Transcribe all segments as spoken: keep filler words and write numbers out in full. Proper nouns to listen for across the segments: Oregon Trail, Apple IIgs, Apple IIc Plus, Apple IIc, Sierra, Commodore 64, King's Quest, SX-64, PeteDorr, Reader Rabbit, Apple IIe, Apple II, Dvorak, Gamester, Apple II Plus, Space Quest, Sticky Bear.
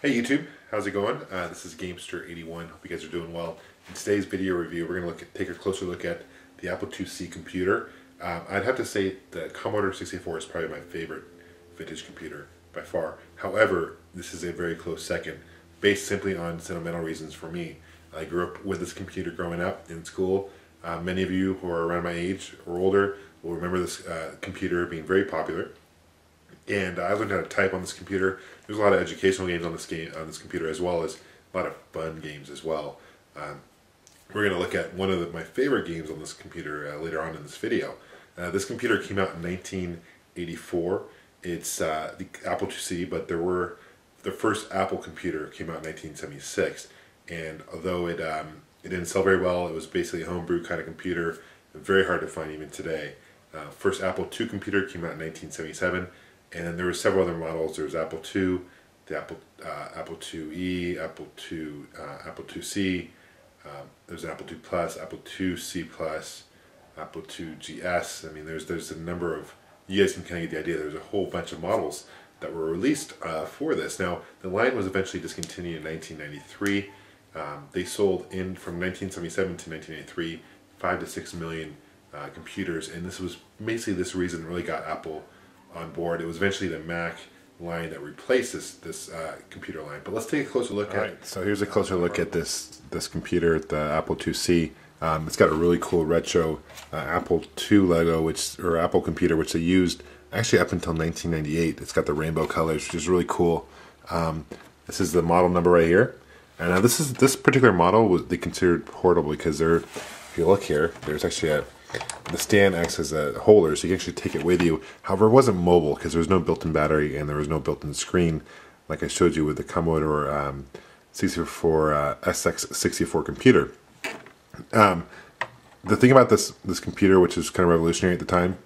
Hey YouTube, how's it going? Uh, this is Gamester eighty-one, hope you guys are doing well. In today's video review, we're going to look at, take a closer look at the Apple two C computer. Um, I'd have to say the Commodore sixty-four is probably my favorite vintage computer by far. However, this is a very close second, based simply on sentimental reasons for me. I grew up with this computer growing up in school. Uh, many of you who are around my age or older will remember this uh, computer being very popular. And I learned how to type on this computer. There's a lot of educational games on this game on this computer, as well as a lot of fun games as well. Um, we're going to look at one of the, my favorite games on this computer uh, later on in this video. Uh, this computer came out in nineteen eighty-four. It's uh, the Apple two C, but there were the first Apple computer came out in nineteen seventy-six. And although it um, it didn't sell very well, it was basically a homebrew kind of computer, very hard to find even today. Uh, first Apple two computer came out in nineteen seventy-seven. And then there were several other models. There was Apple two, the Apple uh, Apple two E, Apple two, uh, Apple two C. Um, there's an Apple two Plus, Apple two C Plus, Apple two G S. I mean, there's there's a number of. You guys can kind of get the idea. There's a whole bunch of models that were released uh, for this. Now, the line was eventually discontinued in nineteen ninety-three. Um, they sold in from nineteen seventy-seven to nineteen ninety-three, five to six million uh, computers, and this was basically this reason really got Apple on board. It was eventually the Mac line that replaced this this uh, computer line. But let's take a closer look All at right. So here's a closer look at this this computer, the Apple two C. Um, it's got a really cool retro uh, Apple two Lego, which or Apple computer, which they used actually up until nineteen ninety-eight. It's got the rainbow colors, which is really cool. Um, this is the model number right here, and now this is this particular model was they considered portable because they're. If you look here, there's actually a. The stand acts as a holder, so you can actually take it with you. However, it wasn't mobile because there was no built-in battery and there was no built-in screen, like I showed you with the Commodore um, sixty-four uh, S X sixty-four computer. Um, the thing about this this computer, which was kind of revolutionary at the time,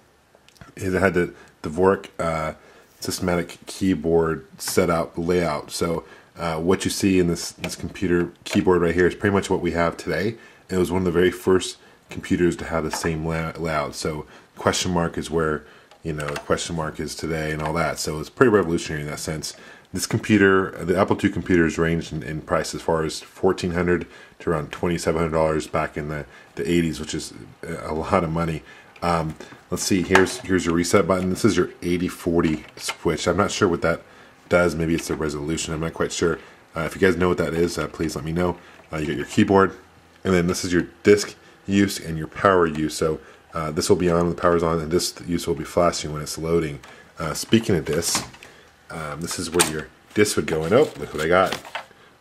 is it had the Dvorak uh, systematic keyboard setup layout. So uh, what you see in this this computer keyboard right here is pretty much what we have today. It was one of the very first computers to have the same layout. So question mark is where, you know, question mark is today and all that. So it's pretty revolutionary in that sense. This computer, the Apple two computers ranged in, in price as far as fourteen hundred dollars to around twenty-seven hundred dollars back in the, the eighties, which is a lot of money. Um, let's see, here's here's your reset button. This is your eighty forty switch. I'm not sure what that does. Maybe it's the resolution. I'm not quite sure. Uh, if you guys know what that is, uh, please let me know. Uh, you got your keyboard, and then this is your disk use and your power use. So uh, this will be on when the power's on, and this use will be flashing when it's loading. Uh, speaking of this, um, this is where your disc would go in. Oh, look what I got.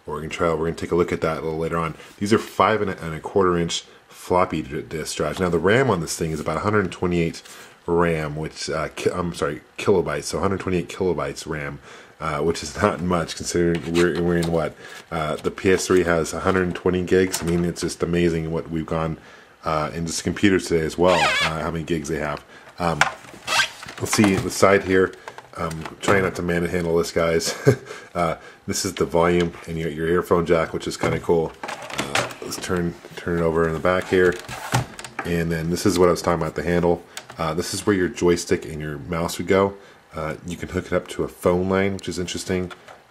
Oregon Trail. We're going to take a look at that a little later on. These are five and a, and a quarter inch floppy disk drives. Now the RAM on this thing is about one hundred twenty-eight RAM, which uh, ki I'm sorry, kilobytes. So one hundred twenty-eight kilobytes RAM, uh, which is not much considering we're, we're in what uh, the P S three has one hundred twenty gigs. I mean, it's just amazing what we've gone uh, in this computer today as well. Uh, how many gigs they have? Um, let's see the side here. Um, trying not to manhandle this, guys. uh, this is the volume and your, your earphone jack, which is kind of cool. Uh, let's turn turn it over in the back here, and then this is what I was talking about. The handle. Uh, this is where your joystick and your mouse would go. Uh, you can hook it up to a phone line, which is interesting.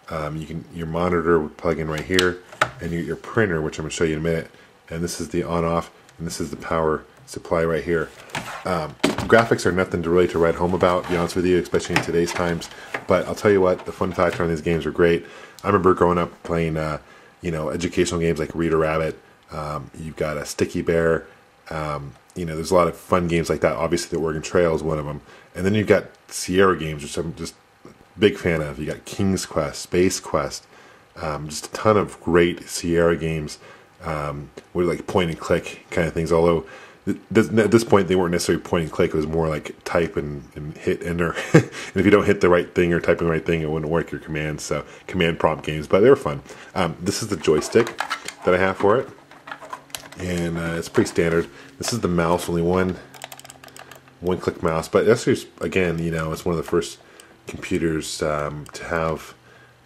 Um, you can your monitor would plug in right here, and your, your printer, which I'm going to show you in a minute. And this is the on-off, and this is the power supply right here. Um, graphics are nothing to really to write home about, to be honest with you, especially in today's times. But I'll tell you what, the fun factor on these games are great. I remember growing up playing, uh, you know, educational games like Reader Rabbit. Um, you've got a Sticky Bear. Um, you know, there's a lot of fun games like that. Obviously, the Oregon Trail is one of them. And then you've got Sierra games, which I'm just a big fan of. You got King's Quest, Space Quest, um, just a ton of great Sierra games um, with like point and click kind of things. Although th th at this point, they weren't necessarily point and click. It was more like type and, and hit enter. And if you don't hit the right thing or type in the right thing, it wouldn't work your commands. So command prompt games, but they were fun. Um, this is the joystick that I have for it. And uh, it's pretty standard. This is the mouse, only one one click mouse, but that's just, again, you know, it's one of the first computers um, to have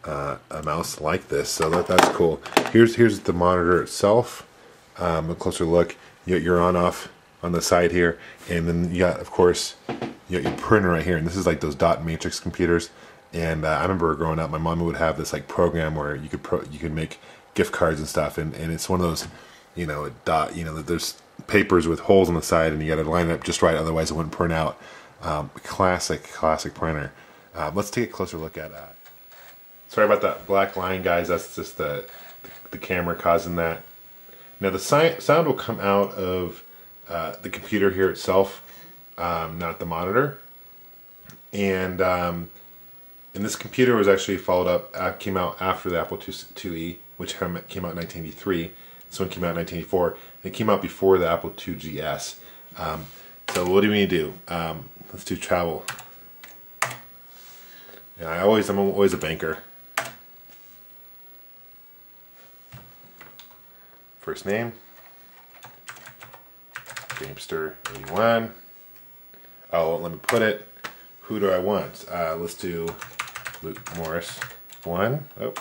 uh, a mouse like this, so that, that's cool. Here's here's the monitor itself. Um, a closer look. You got your on off on the side here, and then you got, of course, you got your printer right here, and this is like those dot matrix computers. And uh, I remember growing up, my mom would have this like program where you could pro you could make gift cards and stuff, and and it's one of those, you know, a dot, you know, there's papers with holes on the side, and you got to line it up just right, otherwise it wouldn't print out. Um, classic, classic printer. Uh, let's take a closer look at. Uh, sorry about that black line, guys. That's just the the, the camera causing that. Now the si sound will come out of uh, the computer here itself, um, not the monitor, and. Um, And this computer was actually followed up, uh, came out after the Apple two E, which came out in nineteen eighty-three. This one came out in nineteen eighty-four. And it came out before the Apple two G S. Um, so what do we need to do? Um, let's do travel. And I always, I'm always a banker. First name, Gamester eighty-one. Oh, let me put it. Who do I want? Uh, let's do. Luke Morris one. Oh,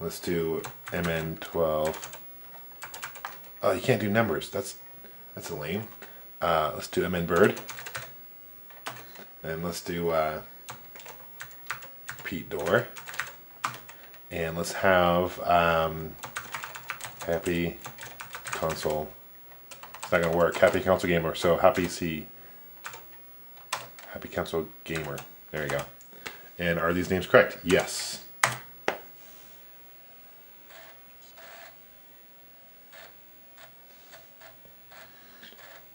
let's do M N twelve. Oh, you can't do numbers. That's that's lame. Uh, let's do M N Bird, and let's do uh, PeteDorr, and let's have um, Happy Console. It's not gonna work. Happy Console Gamer. So Happy C. Happy Console Gamer. There you go. And are these names correct? Yes.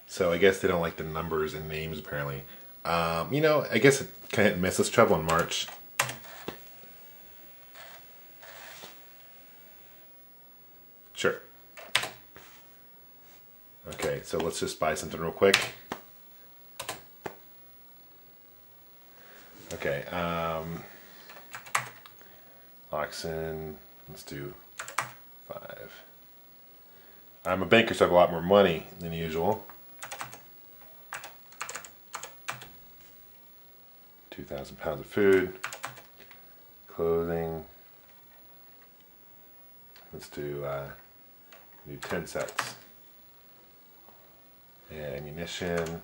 So I guess they don't like the numbers and names apparently. Um, you know, I guess it kind of misses. Let's travel in March. Sure. Okay, so let's just buy something real quick. Okay, um, Oxen, let's do five. I'm a banker, so I have a lot more money than usual. two thousand pounds of food, clothing. Let's do, uh, do ten sets. And ammunition.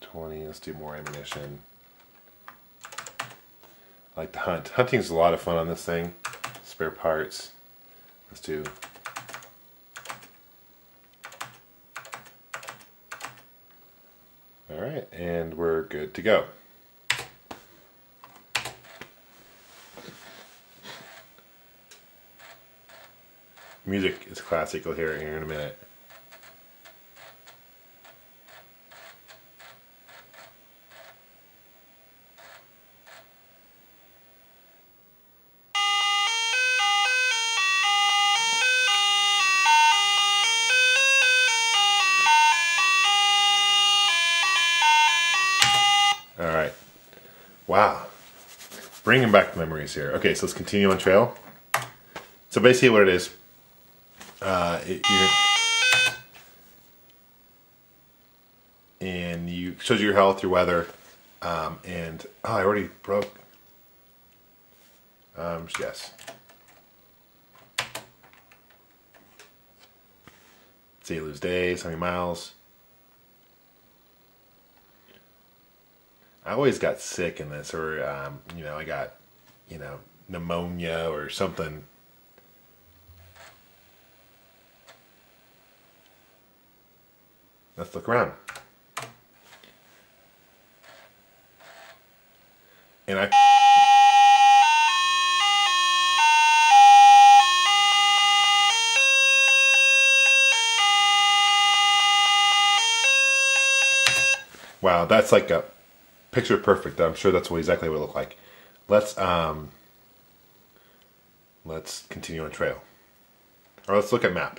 twenty, let's do more ammunition. I like to hunt. Hunting's a lot of fun on this thing. Spare parts. Let's do alright, and we're good to go. Music is classic, you'll hear it here in a minute. Wow, bringing back memories here. Okay, so let's continue on trail. So basically, what it is, uh, it, you're, and you shows you your health, your weather, um, and oh, I already broke. Um, yes. So you lose days, how many miles. I always got sick in this, or, um, you know, I got, you know, pneumonia or something. Let's look around. And I... Wow, that's like a... picture perfect. I'm sure that's what exactly what it looked like. Let's um, let's continue on trail, or let's look at map.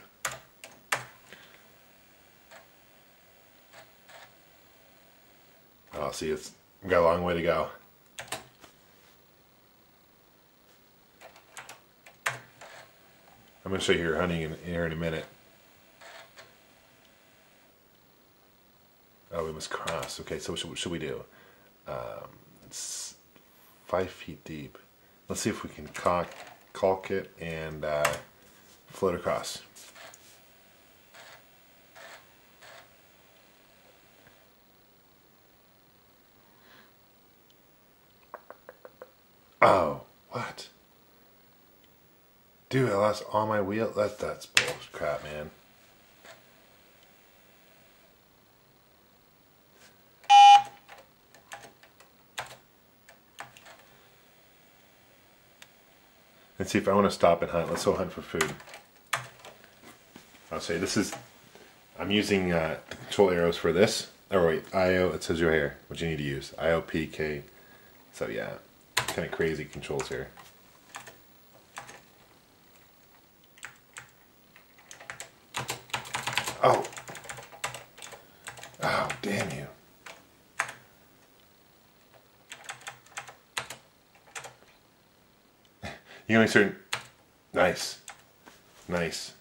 Oh, see, it's we've got a long way to go. I'm going to show you your hunting in here in a minute. Oh, we must cross. Okay, so what should, what should we do? Um, it's five feet deep. Let's see if we can caulk, caulk it and uh, float across. Oh, what? Dude, I lost all my wheel. That, that's bullshit crap, man. Let's see if I want to stop and hunt. Let's go hunt for food. I'll say this is... I'm using uh, the control arrows for this. Oh wait, I O, it says you're here. What you need to use. I O P K. So yeah, kind of crazy controls here. Oh. Oh, damn you. You only certain... Nice. Nice.